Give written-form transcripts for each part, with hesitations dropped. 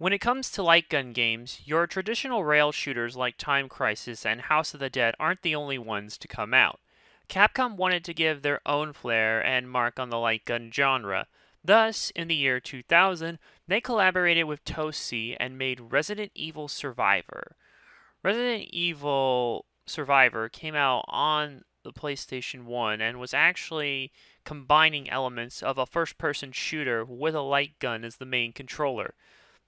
When it comes to light gun games, your traditional rail shooters like Time Crisis and House of the Dead aren't the only ones to come out. Capcom wanted to give their own flair and mark on the light gun genre. Thus, in the year 2000, they collaborated with TOSE and made Resident Evil Survivor. Resident Evil Survivor came out on the PlayStation 1 and was actually combining elements of a first-person shooter with a light gun as the main controller.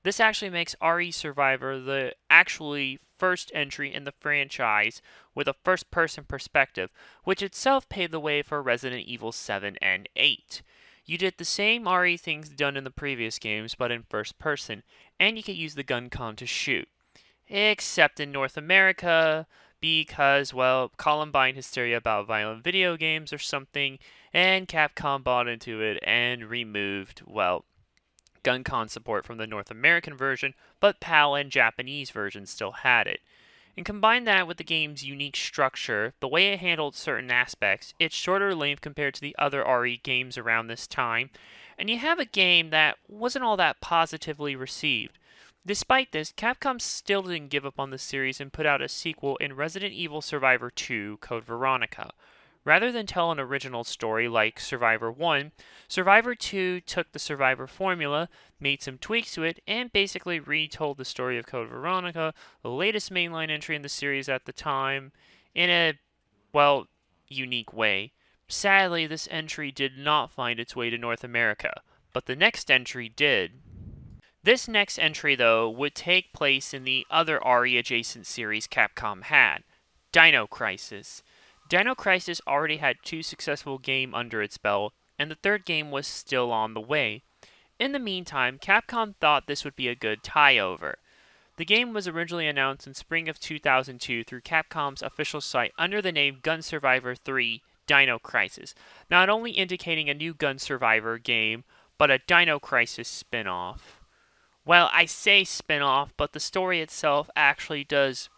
This actually makes RE Survivor the actually first entry in the franchise with a first-person perspective, which itself paved the way for Resident Evil 7 and 8. You did the same RE things done in the previous games, but in first person, and you could use the GunCon to shoot. Except in North America, because, well, Columbine hysteria about violent video games or something, and Capcom bought into it and removed, well, GunCon support from the North American version, but PAL and Japanese versions still had it. And combine that with the game's unique structure, the way it handled certain aspects, its shorter length compared to the other RE games around this time, and you have a game that wasn't all that positively received. Despite this, Capcom still didn't give up on the series and put out a sequel in Resident Evil Survivor 2: Code Veronica. Rather than tell an original story like Survivor 1, Survivor 2 took the Survivor formula, made some tweaks to it, and basically retold the story of Code Veronica, the latest mainline entry in the series at the time, in a, well, unique way. Sadly, this entry did not find its way to North America, but the next entry did. This next entry, though, would take place in the other RE-adjacent series Capcom had, Dino Crisis. Dino Crisis already had 2 successful games under its belt, and the third game was still on the way. In the meantime, Capcom thought this would be a good tie-over. The game was originally announced in spring of 2002 through Capcom's official site under the name Gun Survivor 3 Dino Crisis, not only indicating a new Gun Survivor game, but a Dino Crisis spin-off. Well, I say spin-off, but the story itself actually does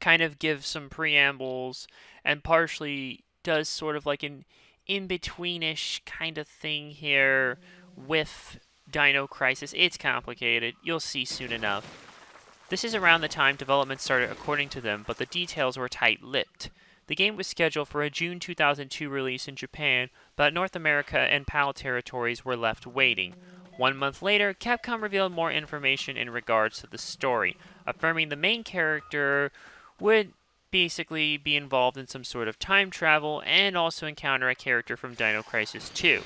kind of give some preambles and partially does sort of like an in-betweenish kind of thing here with Dino Crisis. It's complicated. You'll see soon enough. This is around the time development started according to them, but the details were tight-lipped. The game was scheduled for a June 2002 release in Japan, but North America and PAL territories were left waiting. 1 month later, Capcom revealed more information in regards to the story, affirming the main character would basically be involved in some sort of time travel and also encounter a character from Dino Crisis 2.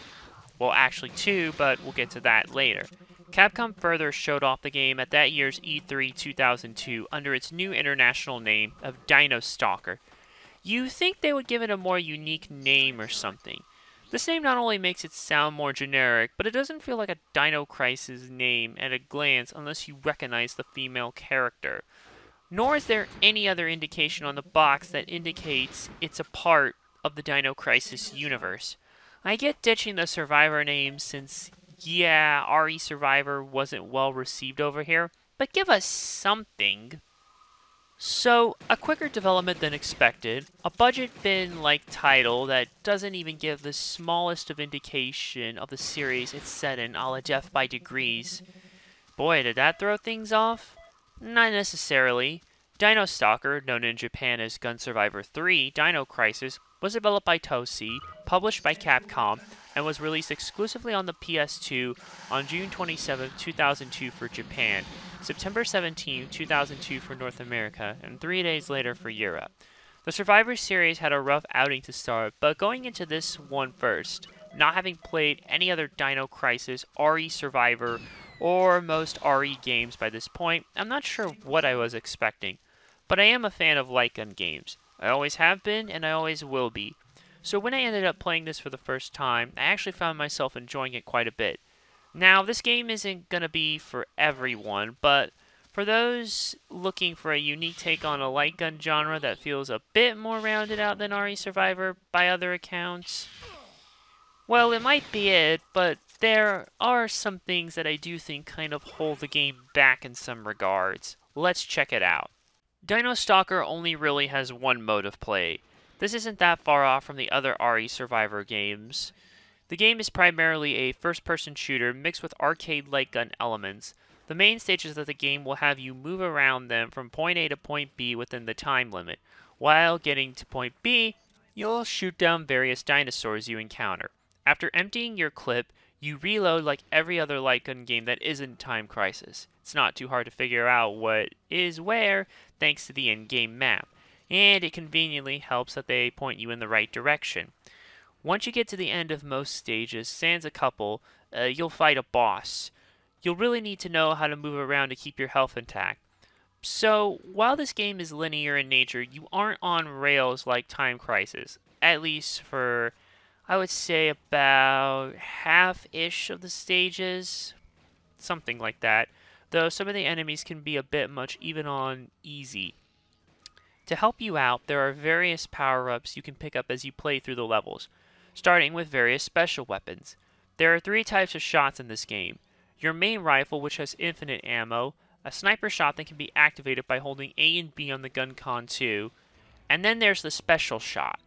Well, actually 2, but we'll get to that later. Capcom further showed off the game at that year's E3 2002 under its new international name of Dino Stalker. You'd think they would give it a more unique name or something. This name not only makes it sound more generic, but it doesn't feel like a Dino Crisis name at a glance unless you recognize the female character. Nor is there any other indication on the box that indicates it's a part of the Dino Crisis universe. I get ditching the Survivor name since, yeah, RE Survivor wasn't well received over here, but give us something. So, a quicker development than expected, a budget bin-like title that doesn't even give the smallest of indication of the series it's set in, a la Death by Degrees. Boy, did that throw things off? Not necessarily. Dino Stalker, known in Japan as Gun Survivor 3: Dino Crisis, was developed by TOSE, published by Capcom, and was released exclusively on the PS2 on June 27, 2002 for Japan, September 17, 2002 for North America, and 3 days later for Europe. The Survivor series had a rough outing to start, but going into this one first, not having played any other Dino Crisis, RE Survivor, or most RE games by this point, I'm not sure what I was expecting. But I am a fan of light gun games. I always have been, and I always will be. So when I ended up playing this for the first time, I actually found myself enjoying it quite a bit. Now, this game isn't going to be for everyone, but for those looking for a unique take on a light gun genre that feels a bit more rounded out than RE Survivor by other accounts, well, it might be it, but there are some things that I do think kind of hold the game back in some regards. Let's check it out. Dino Stalker only really has one mode of play. This isn't that far off from the other RE Survivor games. The game is primarily a first-person shooter mixed with arcade light gun elements. The main stages of the game will have you move around them from point A to point B within the time limit. While getting to point B, you'll shoot down various dinosaurs you encounter. After emptying your clip, you reload like every other light gun game that isn't Time Crisis. It's not too hard to figure out what is where thanks to the in-game map, and it conveniently helps that they point you in the right direction. Once you get to the end of most stages, sans a couple, you'll fight a boss. You'll really need to know how to move around to keep your health intact. So, while this game is linear in nature, you aren't on rails like Time Crisis, at least for, I would say, about half-ish of the stages, something like that, though some of the enemies can be a bit much even on easy. To help you out, there are various power-ups you can pick up as you play through the levels, starting with various special weapons. There are three types of shots in this game. Your main rifle, which has infinite ammo, a sniper shot that can be activated by holding A and B on the GunCon 2, and then there's the special shot.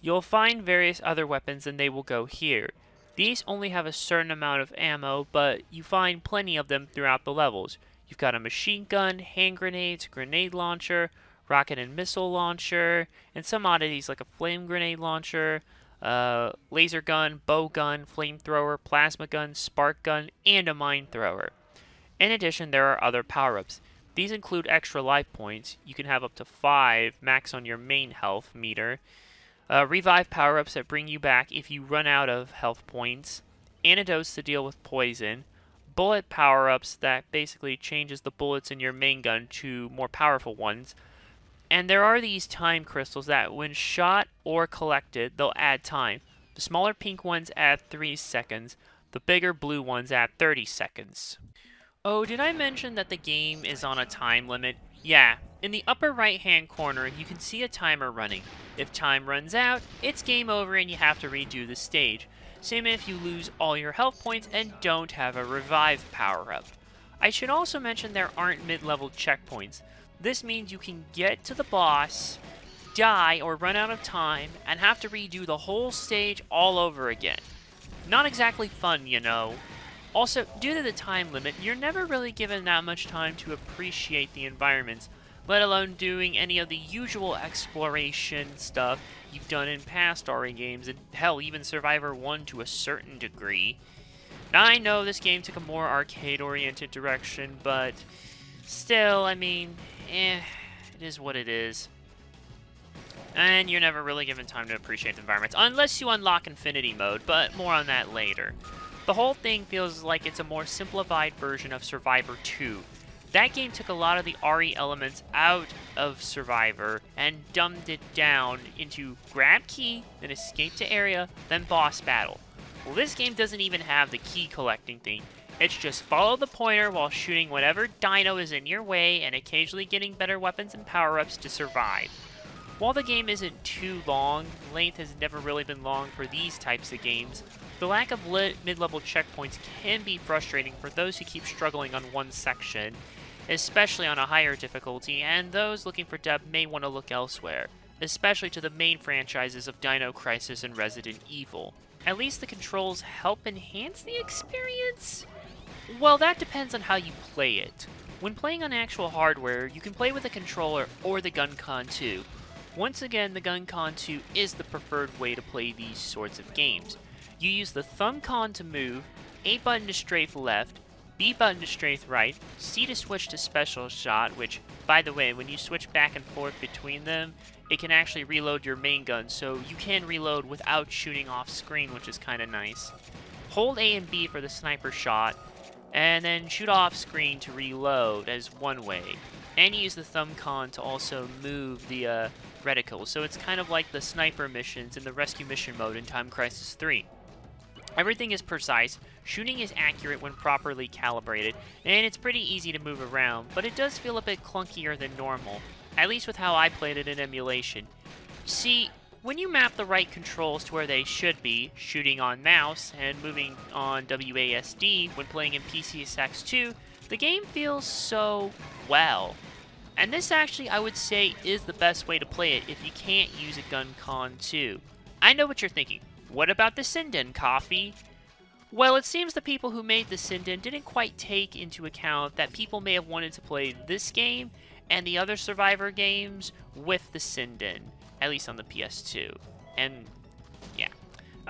You'll find various other weapons and they will go here. These only have a certain amount of ammo, but you find plenty of them throughout the levels. You've got a machine gun, hand grenades, grenade launcher, rocket and missile launcher, and some oddities like a flame grenade launcher, laser gun, bow gun, flamethrower, plasma gun, spark gun, and a mine thrower. In addition, there are other power-ups. These include extra life points. You can have up to 5 max on your main health meter, revive power-ups that bring you back if you run out of health points, antidotes to deal with poison, bullet power-ups that basically changes the bullets in your main gun to more powerful ones, and there are these time crystals that when shot or collected, they'll add time. The smaller pink ones add 3 seconds, the bigger blue ones add 30 seconds. Oh, did I mention that the game is on a time limit? Yeah, in the upper right hand corner you can see a timer running. If time runs out, it's game over and you have to redo the stage. Same if you lose all your health points and don't have a revive power-up. I should also mention there aren't mid-level checkpoints. This means you can get to the boss, die or run out of time, and have to redo the whole stage all over again. Not exactly fun, you know. Also, due to the time limit, you're never really given that much time to appreciate the environments, let alone doing any of the usual exploration stuff you've done in past RE games, and hell, even Survivor 1 to a certain degree. Now, I know this game took a more arcade-oriented direction, but still, I mean, it is what it is. And you're never really given time to appreciate the environments, unless you unlock Infinity Mode, but more on that later. The whole thing feels like it's a more simplified version of Survivor 2. That game took a lot of the RE elements out of Survivor and dumbed it down into grab key, then escape to area, then boss battle. Well, this game doesn't even have the key collecting thing. It's just follow the pointer while shooting whatever dino is in your way and occasionally getting better weapons and power-ups to survive. While the game isn't too long, length has never really been long for these types of games, the lack of mid-level checkpoints can be frustrating for those who keep struggling on one section, especially on a higher difficulty, and those looking for depth may want to look elsewhere, especially to the main franchises of Dino Crisis and Resident Evil. At least the controls help enhance the experience? Well, that depends on how you play it. When playing on actual hardware, you can play with a controller or the GunCon 2. Once again, the GunCon 2 is the preferred way to play these sorts of games. You use the ThumbCon to move, A button to strafe left, B button to strafe right, C to switch to special shot, which, by the way, when you switch back and forth between them, it can actually reload your main gun, so you can reload without shooting off screen, which is kind of nice. Hold A and B for the sniper shot, and then shoot off screen to reload as one way, and use the ThumbCon to also move the reticle, so it's kind of like the sniper missions in the rescue mission mode in Time Crisis 3. Everything is precise, shooting is accurate when properly calibrated, and it's pretty easy to move around, but it does feel a bit clunkier than normal, at least with how I played it in emulation. See, when you map the right controls to where they should be, shooting on mouse and moving on WASD when playing in PCSX2, the game feels so well. And this actually, I would say, is the best way to play it if you can't use a GunCon 2. I know what you're thinking. What about the Sinden coffee? Well, it seems the people who made the Sinden didn't quite take into account that people may have wanted to play this game and the other Survivor games with the Sinden, at least on the PS2. And, yeah.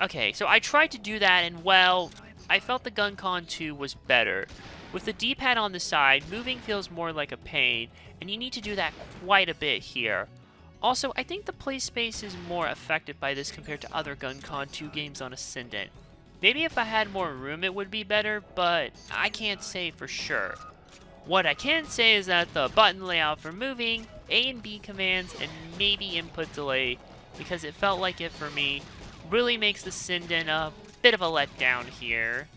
Okay, so I tried to do that, and, well, I felt the GunCon 2 was better. With the D-pad on the side, moving feels more like a pain, and you need to do that quite a bit here. Also, I think the play space is more affected by this compared to other GunCon 2 games on Ascendant. Maybe if I had more room it would be better, but I can't say for sure. What I can say is that the button layout for moving, A and B commands, and maybe input delay, because it felt like it for me, really makes the Sinden a bit of a letdown here.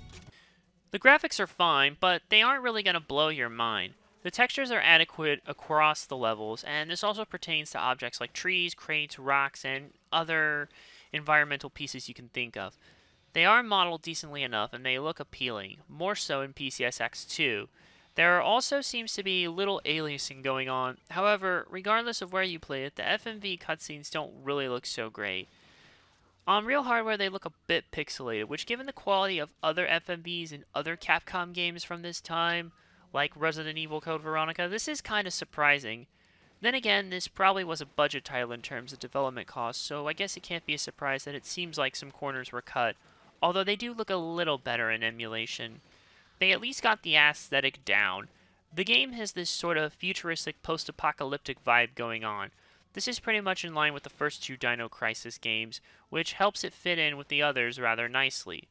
The graphics are fine, but they aren't really going to blow your mind. The textures are adequate across the levels, and this also pertains to objects like trees, crates, rocks, and other environmental pieces you can think of. They are modeled decently enough, and they look appealing, more so in PCSX2. There also seems to be little aliasing going on. However, regardless of where you play it, the FMV cutscenes don't really look so great. On real hardware, they look a bit pixelated, which given the quality of other FMVs and other Capcom games from this time, like Resident Evil Code Veronica, this is kind of surprising. Then again, this probably was a budget title in terms of development costs, so I guess it can't be a surprise that it seems like some corners were cut, although they do look a little better in emulation. They at least got the aesthetic down. The game has this sort of futuristic post-apocalyptic vibe going on. This is pretty much in line with the first two Dino Crisis games, which helps it fit in with the others rather nicely.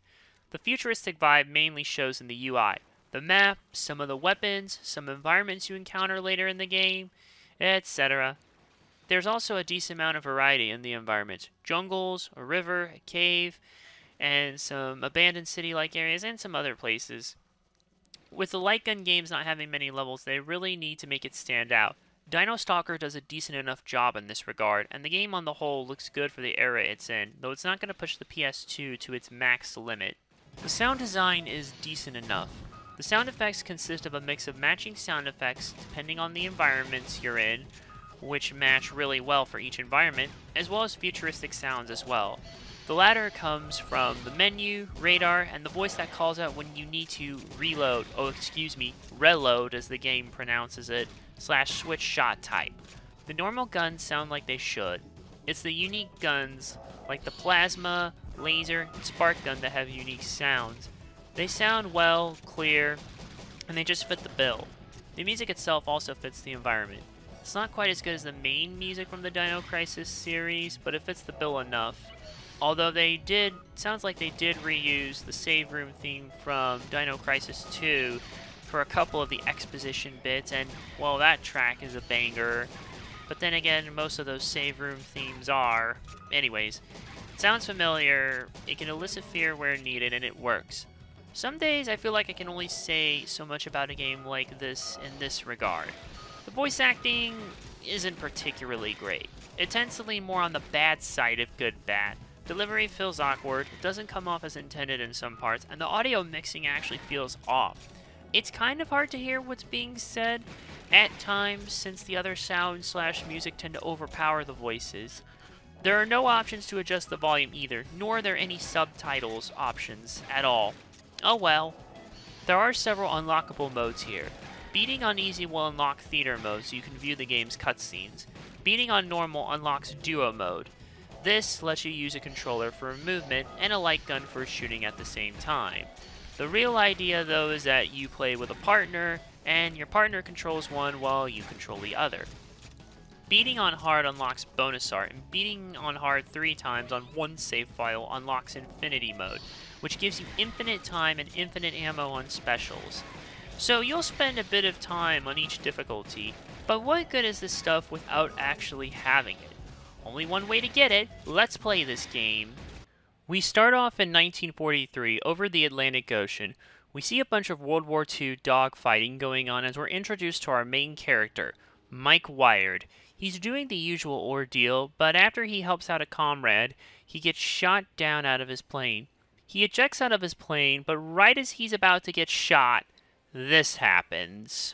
The futuristic vibe mainly shows in the UI. The map, some of the weapons, some environments you encounter later in the game, etc. There's also a decent amount of variety in the environments. Jungles, a river, a cave, and some abandoned city-like areas, and some other places. With the light gun games not having many levels, they really need to make it stand out. Dino Stalker does a decent enough job in this regard, and the game on the whole looks good for the era it's in, though it's not going to push the PS2 to its max limit. The sound design is decent enough. The sound effects consist of a mix of matching sound effects depending on the environments you're in, which match really well for each environment, as well as futuristic sounds as well. The latter comes from the menu, radar, and the voice that calls out when you need to reload as the game pronounces it, /switch shot type. The normal guns sound like they should. It's the unique guns, like the plasma, laser, and spark gun that have unique sounds. They sound well, clear, and they just fit the bill. The music itself also fits the environment. It's not quite as good as the main music from the Dino Crisis series, but it fits the bill enough. Although sounds like they did reuse the save room theme from Dino Crisis 2 for a couple of the exposition bits, and, well, that track is a banger. But then again, most of those save room themes are. Anyways, it sounds familiar, it can elicit fear where needed, and it works. Some days I feel like I can only say so much about a game like this in this regard. The voice acting isn't particularly great. It tends to lean more on the bad side of good bad. Delivery feels awkward, it doesn't come off as intended in some parts, and the audio mixing actually feels off. It's kind of hard to hear what's being said at times since the other sound/music tend to overpower the voices. There are no options to adjust the volume either, nor are there any subtitles options at all. Oh well. There are several unlockable modes here. Beating on easy will unlock theater mode so you can view the game's cutscenes. Beating on normal unlocks duo mode. This lets you use a controller for movement and a light gun for shooting at the same time. The real idea though is that you play with a partner and your partner controls one while you control the other. Beating on hard unlocks bonus art, and beating on hard 3 times on one save file unlocks infinity mode, which gives you infinite time and infinite ammo on specials. So you'll spend a bit of time on each difficulty, but what good is this stuff without actually having it? Only one way to get it. Let's play this game. We start off in 1943 over the Atlantic Ocean. We see a bunch of World War II dogfighting going on as we're introduced to our main character, Mike Wired. He's doing the usual ordeal, but after he helps out a comrade, he gets shot down out of his plane. He ejects out of his plane, but right as he's about to get shot, this happens.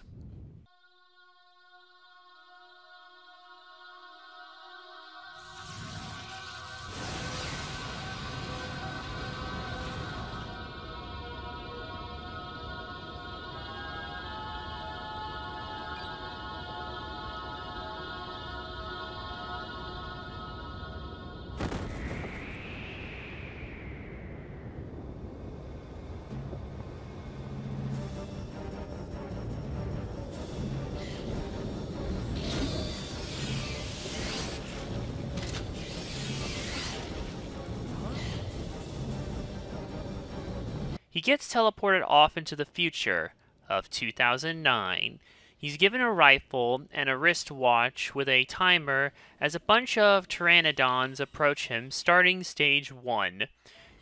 He gets teleported off into the future of 2009. He's given a rifle and a wristwatch with a timer as a bunch of pteranodons approach him, starting stage 1.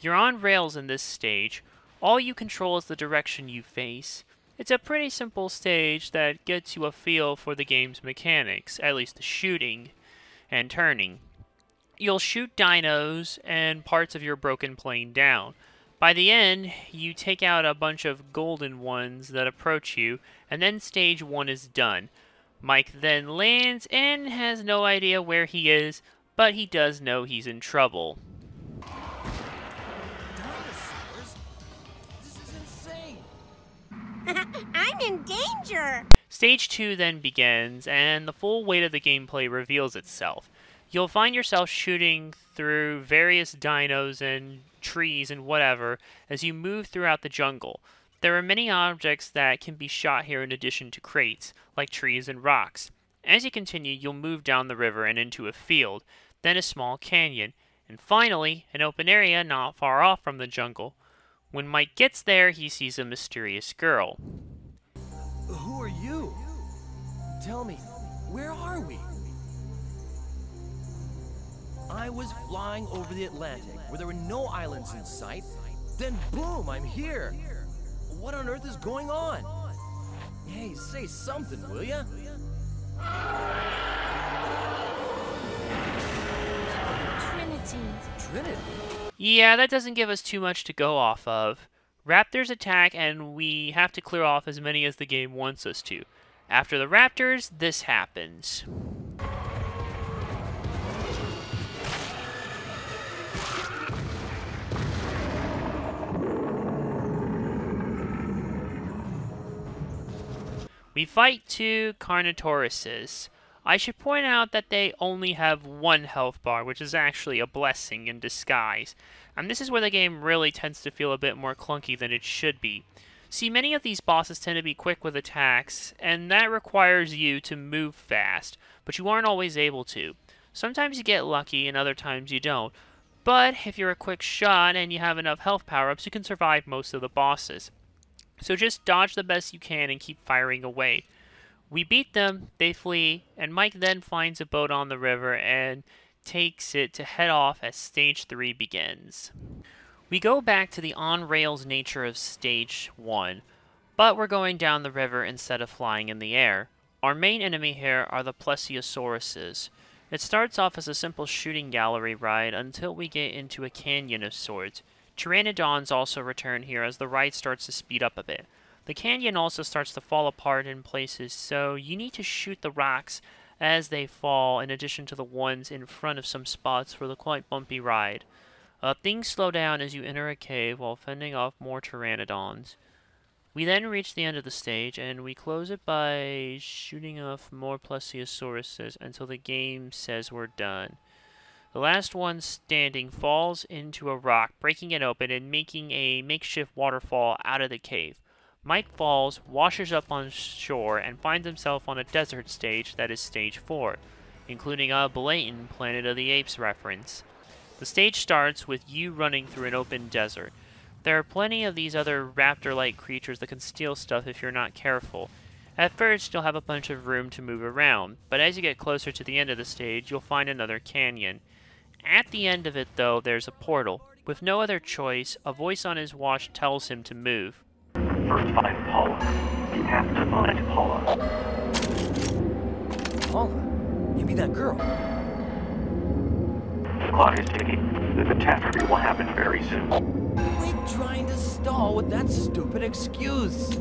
You're on rails in this stage. All you control is the direction you face. It's a pretty simple stage that gets you a feel for the game's mechanics, at least the shooting and turning. You'll shoot dinos and parts of your broken plane down. By the end, you take out a bunch of golden ones that approach you, and then stage 1 is done. Mike then lands and has no idea where he is, but he does know he's in trouble. Dinosaurs? This is insane! I'm in danger! Stage 2 then begins, and the full weight of the gameplay reveals itself. You'll find yourself shooting through various dinos and trees and whatever as you move throughout the jungle. There are many objects that can be shot here in addition to crates, like trees and rocks. As you continue, you'll move down the river and into a field, then a small canyon, and finally, an open area not far off from the jungle. When Mike gets there, he sees a mysterious girl. Who are you? Tell me, where are we? I was flying over the Atlantic, where there were no islands in sight. Then boom, I'm here. What on earth is going on? Hey, say something, will ya? Trinity? Yeah, that doesn't give us too much to go off of. Raptors attack, and we have to clear off as many as the game wants us to. After the raptors, this happens. We fight 2 Carnotaurus. I should point out that they only have 1 health bar, which is actually a blessing in disguise. And this is where the game really tends to feel a bit more clunky than it should be. See, many of these bosses tend to be quick with attacks, and that requires you to move fast, but you aren't always able to. Sometimes you get lucky, and other times you don't. But if you're a quick shot and you have enough health power-ups, you can survive most of the bosses. So just dodge the best you can and keep firing away. We beat them, they flee, and Mike then finds a boat on the river and takes it to head off as stage 3 begins. We go back to the on-rails nature of stage 1, but we're going down the river instead of flying in the air. Our main enemy here are the plesiosauruses. It starts off as a simple shooting gallery ride until we get into a canyon of sorts. Pteranodons also return here as the ride starts to speed up a bit. The canyon also starts to fall apart in places, so you need to shoot the rocks as they fall, in addition to the ones in front of some spots for the quite bumpy ride. Things slow down as you enter a cave while fending off more pteranodons. We then reach the end of the stage, and we close it by shooting off more plesiosauruses until the game says we're done. The last one standing falls into a rock, breaking it open and making a makeshift waterfall out of the cave. Mike falls, washes up on shore, and finds himself on a desert stage that is stage 4, including a blatant Planet of the Apes reference. The stage starts with you running through an open desert. There are plenty of these other raptor-like creatures that can steal stuff if you're not careful. At first, you'll have a bunch of room to move around, but as you get closer to the end of the stage, you'll find another canyon. At the end of it, though, there's a portal. With no other choice, a voice on his watch tells him to move. First find Paula. You have to find Paula. Paula? You mean that girl? The clock is ticking. The catastrophe will happen very soon. We're trying to stall with that stupid excuse.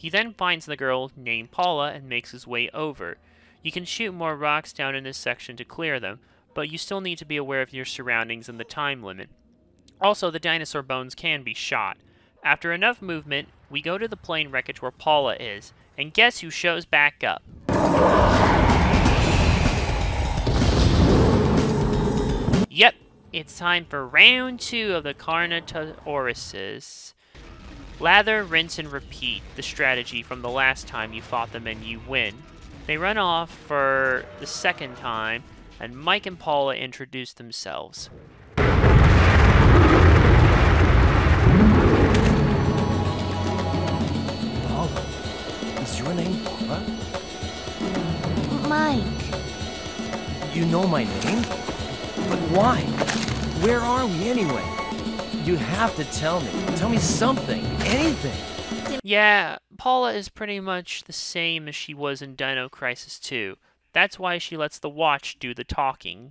He then finds the girl named Paula and makes his way over. You can shoot more rocks down in this section to clear them, but you still need to be aware of your surroundings and the time limit. Also, the dinosaur bones can be shot. After enough movement, we go to the plane wreckage where Paula is, and guess who shows back up? Yep, it's time for round 2 of the Carnotaurus. Lather, rinse, and repeat the strategy from the last time you fought them and you win. They run off for the second time, and Mike and Paula introduce themselves. know my name? But why? Where are we anyway? You have to tell me. Tell me something. Anything. Yeah, Paula is pretty much the same as she was in Dino Crisis 2. That's why she lets the watch do the talking.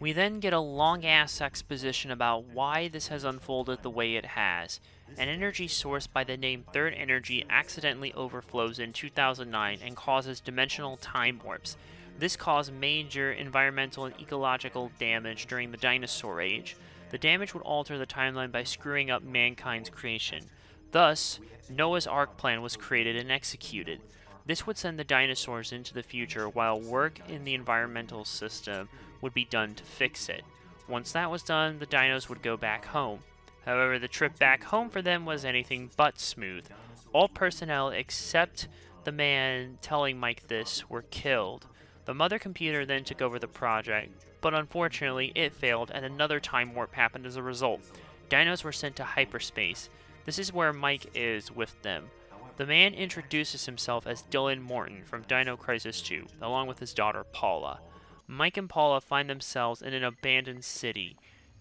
We then get a long-ass exposition about why this has unfolded the way it has. An energy source by the name Third Energy accidentally overflows in 2009 and causes dimensional time warps. This caused major environmental and ecological damage during the dinosaur age. The damage would alter the timeline by screwing up mankind's creation. Thus, Noah's Ark plan was created and executed. This would send the dinosaurs into the future while work in the environmental system would be done to fix it. Once that was done, the dinos would go back home. However, the trip back home for them was anything but smooth. All personnel except the man telling Mike this were killed. The mother computer then took over the project, but unfortunately it failed and another time warp happened as a result. Dinos were sent to hyperspace. This is where Mike is with them. The man introduces himself as Dylan Morton from Dino Crisis 2, along with his daughter Paula. Mike and Paula find themselves in an abandoned city.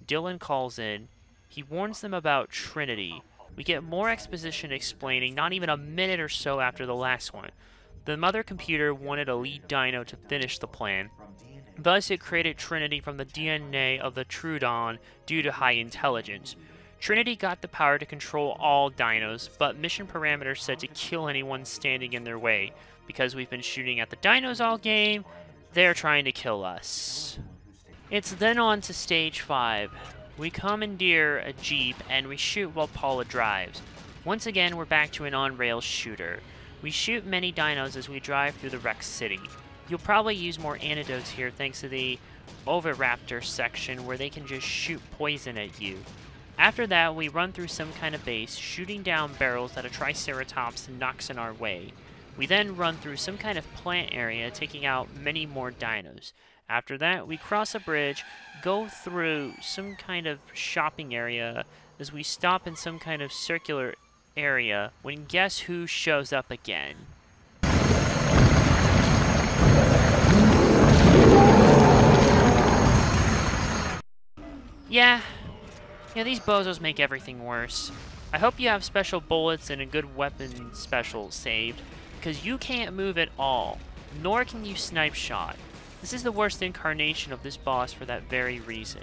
Dylan calls in. He warns them about Trinity. We get more exposition explaining not even a minute or so after the last one. The mother computer wanted a lead dino to finish the plan. Thus, it created Trinity from the DNA of the Trudon due to high intelligence. Trinity got the power to control all dinos, but mission parameters said to kill anyone standing in their way. Because we've been shooting at the dinos all game, they're trying to kill us. It's then on to stage 5. We commandeer a jeep and we shoot while Paula drives. Once again, we're back to an on-rails shooter. We shoot many dinos as we drive through the wrecked city. You'll probably use more antidotes here thanks to the Oviraptor section where they can just shoot poison at you. After that, we run through some kind of base, shooting down barrels that a Triceratops knocks in our way. We then run through some kind of plant area, taking out many more dinos. After that, we cross a bridge, go through some kind of shopping area, as we stop in some kind of circular area, when guess who shows up again? Yeah, these bozos make everything worse. I hope you have special bullets and a good weapon special saved, because you can't move at all, nor can you snipe shot. This is the worst incarnation of this boss for that very reason.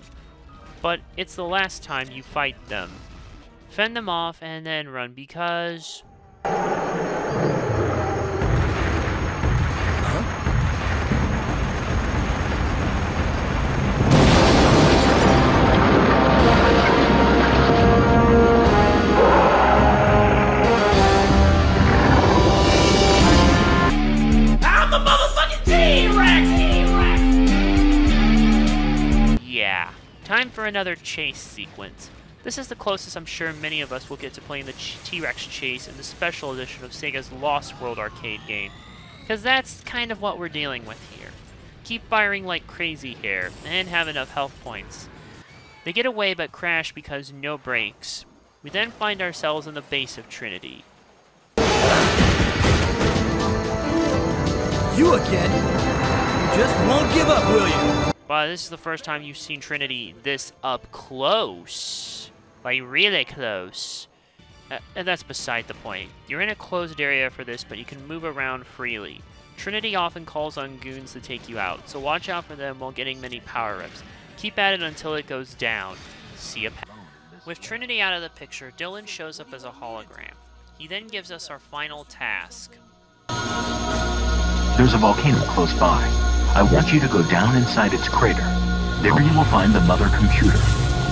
But it's the last time you fight them. Fend them off and then run because... another chase sequence. This is the closest I'm sure many of us will get to playing the T-Rex chase in the special edition of Sega's Lost World Arcade game, because that's kind of what we're dealing with here. Keep firing like crazy here, and have enough health points. They get away but crash because no brakes. We then find ourselves in the base of Trinity. You again? You just won't give up, will you? Wow, this is the first time you've seen Trinity this up close. Like, really close. And that's beside the point. You're in a closed area for this, but you can move around freely. Trinity often calls on goons to take you out, so watch out for them while getting many power-ups. Keep at it until it goes down. See ya. With Trinity out of the picture, Dylan shows up as a hologram. He then gives us our final task. There's a volcano close by. I want you to go down inside its crater. There you will find the mother computer.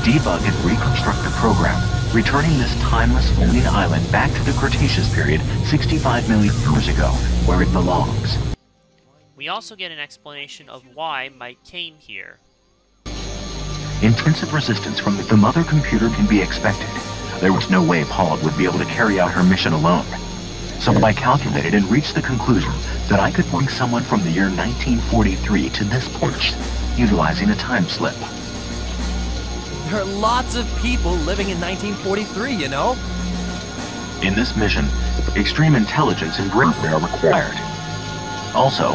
Debug and reconstruct the program, returning this timeless alien island back to the Cretaceous period 65 million years ago, where it belongs. We also get an explanation of why Mike came here. Intensive resistance from the mother computer can be expected. There was no way Paula would be able to carry out her mission alone. So I calculated and reached the conclusion that I could bring someone from the year 1943 to this porch, utilizing a time slip. There are lots of people living in 1943, you know? In this mission, extreme intelligence and bravery are required. Also,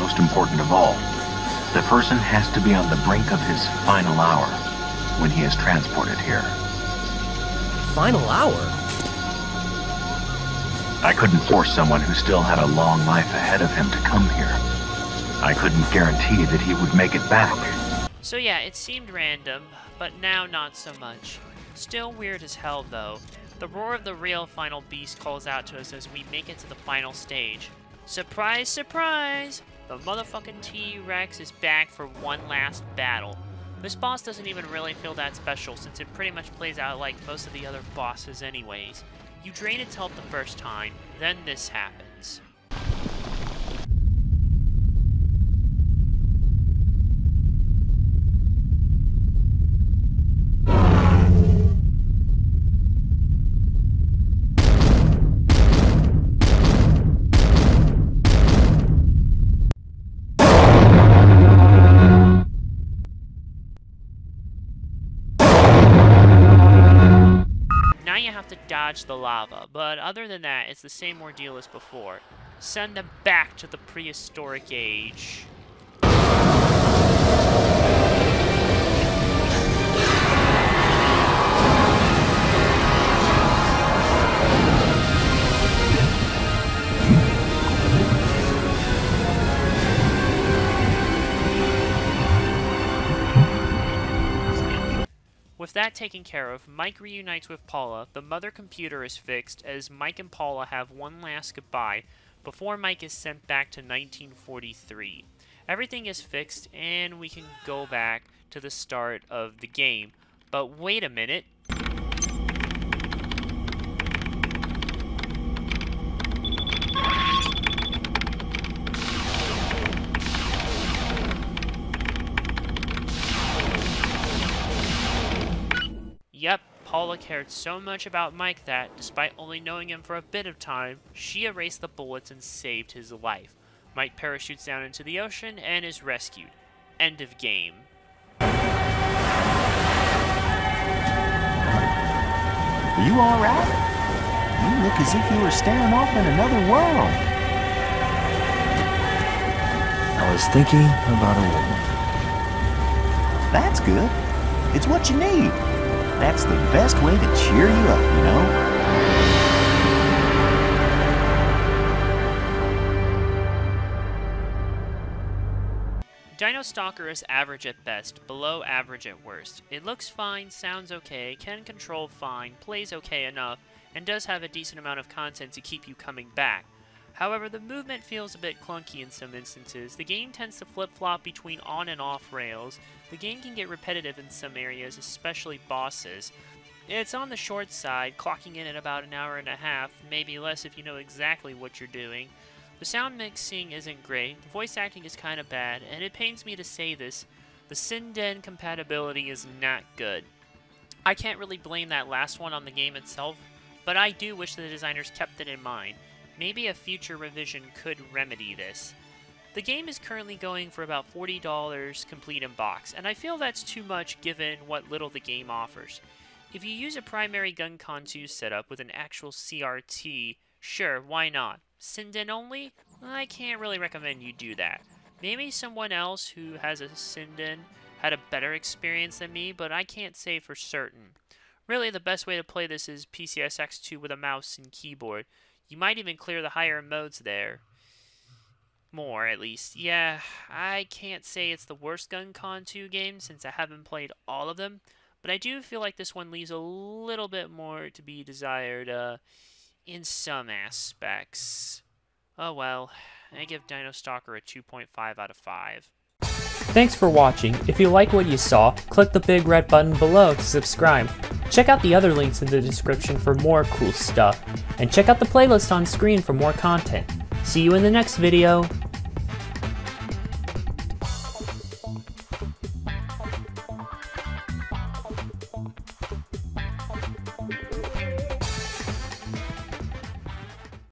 most important of all, The person has to be on the brink of his final hour when he is transported here. Final hour? I couldn't force someone who still had a long life ahead of him to come here. I couldn't guarantee that he would make it back. So yeah, it seemed random, but now not so much. Still weird as hell though. The roar of the real final beast calls out to us as we make it to the final stage. Surprise, surprise! The motherfucking T-Rex is back for one last battle. This boss doesn't even really feel that special since it pretty much plays out like most of the other bosses anyways. You drain its health the first time, then this happens. The lava, but other than that, it's the same ordeal as before. Send them back to the prehistoric age. With that taken care of, Mike reunites with Paula, the mother computer is fixed, as Mike and Paula have one last goodbye before Mike is sent back to 1943. Everything is fixed, and we can go back to the start of the game. But wait a minute. Yep, Paula cared so much about Mike that, despite only knowing him for a bit of time, she erased the bullets and saved his life. Mike parachutes down into the ocean and is rescued. End of game. Are you alright? You look as if you were staring off in another world. I was thinking about a woman. That's good. It's what you need. That's the best way to cheer you up, you know? Dino Stalker is average at best, below average at worst. It looks fine, sounds okay, can control fine, plays okay enough, and does have a decent amount of content to keep you coming back. However, the movement feels a bit clunky in some instances. The game tends to flip-flop between on and off rails. The game can get repetitive in some areas, especially bosses. It's on the short side, clocking in at about an hour and a half, maybe less if you know exactly what you're doing. The sound mixing isn't great, the voice acting is kind of bad, and it pains me to say this, the Sinden compatibility is not good. I can't really blame that last one on the game itself, but I do wish the designers kept it in mind. Maybe a future revision could remedy this. The game is currently going for about $40 complete in box, and I feel that's too much given what little the game offers. If you use a primary GunCon 2 setup with an actual CRT, sure, why not? Sinden only? I can't really recommend you do that. Maybe someone else who has a Sinden had a better experience than me, but I can't say for certain. Really, the best way to play this is PCSX2 with a mouse and keyboard. You might even clear the higher modes there. More, at least. Yeah, I can't say it's the worst GunCon 2 game since I haven't played all of them, but I do feel like this one leaves a little bit more to be desired in some aspects. Oh well, I give Dino Stalker a 2.5 out of 5. Thanks for watching. If you like what you saw, click the big red button below to subscribe. Check out the other links in the description for more cool stuff. And check out the playlist on screen for more content. See you in the next video!